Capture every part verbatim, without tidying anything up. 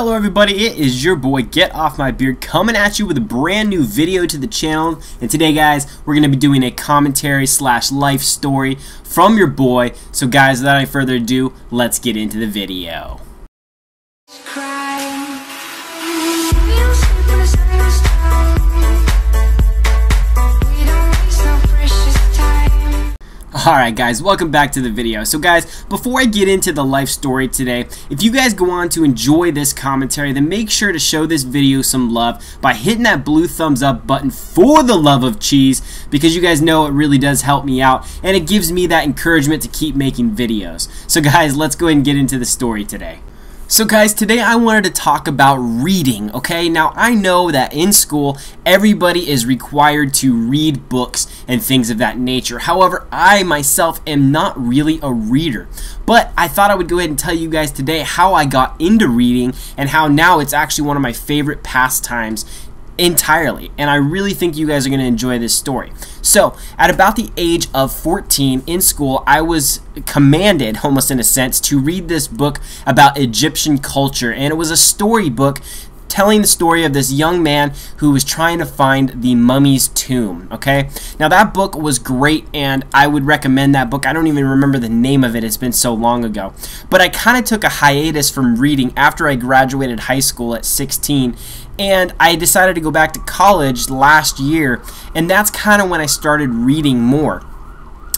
Hello everybody, it is your boy Get Off My Beard coming at you with a brand new video to the channel, and today guys we're gonna be doing a commentary slash life story from your boy. So guys, without any further ado, let's get into the video. Alright guys, welcome back to the video. So guys, before I get into the life story today, if you guys go on to enjoy this commentary, then make sure to show this video some love by hitting that blue thumbs up button for the love of cheese, because you guys know it really does help me out and it gives me that encouragement to keep making videos. So guys, let's go ahead and get into the story today. So guys, today I wanted to talk about reading, okay? Now I know that in school everybody is required to read books and things of that nature. However, I myself am not really a reader. But I thought I would go ahead and tell you guys today how I got into reading and how now it's actually one of my favorite pastimes entirely, and I really think you guys are going to enjoy this story. So at about the age of fourteen in school, I was commanded, almost in a sense, to read this book about Egyptian culture, and it was a storybook telling the story of this young man who was trying to find the mummy's tomb, okay? Now that book was great and I would recommend that book. I don't even remember the name of it, it's been so long ago. But I kind of took a hiatus from reading after I graduated high school at sixteen, and I decided to go back to college last year, and that's kind of when I started reading more.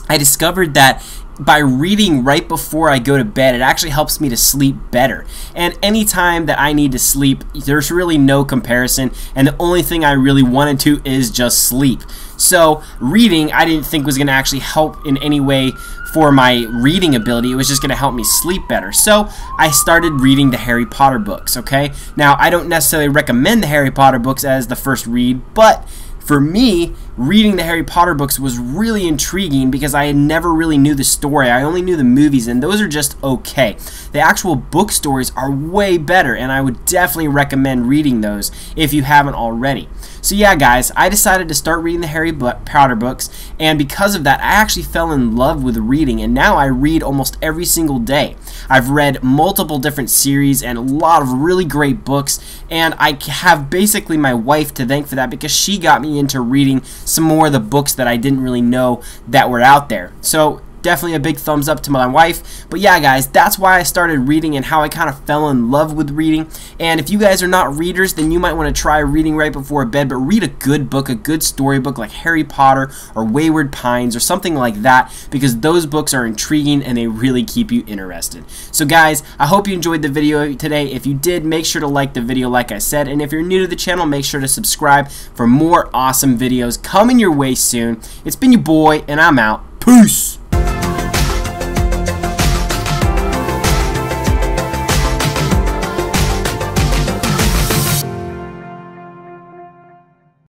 I discovered that by reading right before I go to bed, it actually helps me to sleep better. And any time that I need to sleep, there's really no comparison, and the only thing I really wanted to is just sleep. So reading, I didn't think was going to actually help in any way for my reading ability. It was just going to help me sleep better. So I started reading the Harry Potter books, okay? Now, I don't necessarily recommend the Harry Potter books as the first read, but for me, reading the Harry Potter books was really intriguing because I never really knew the story. I only knew the movies, and those are just okay. The actual book stories are way better, and I would definitely recommend reading those if you haven't already. So yeah, guys, I decided to start reading the Harry Potter books, and because of that, I actually fell in love with reading, and now I read almost every single day. I've read multiple different series and a lot of really great books, and I have basically my wife to thank for that because she got me into reading some more of the books that I didn't really know that were out there. So definitely a big thumbs up to my wife. But yeah guys, that's why I started reading and how I kind of fell in love with reading. And if you guys are not readers, then you might want to try reading right before bed, but read a good book, a good storybook like Harry Potter or Wayward Pines or something like that, because those books are intriguing and they really keep you interested. So guys, I hope you enjoyed the video today. If you did, make sure to like the video like I said, and if you're new to the channel, make sure to subscribe for more awesome videos coming your way soon. It's been your boy, and I'm out. Peace!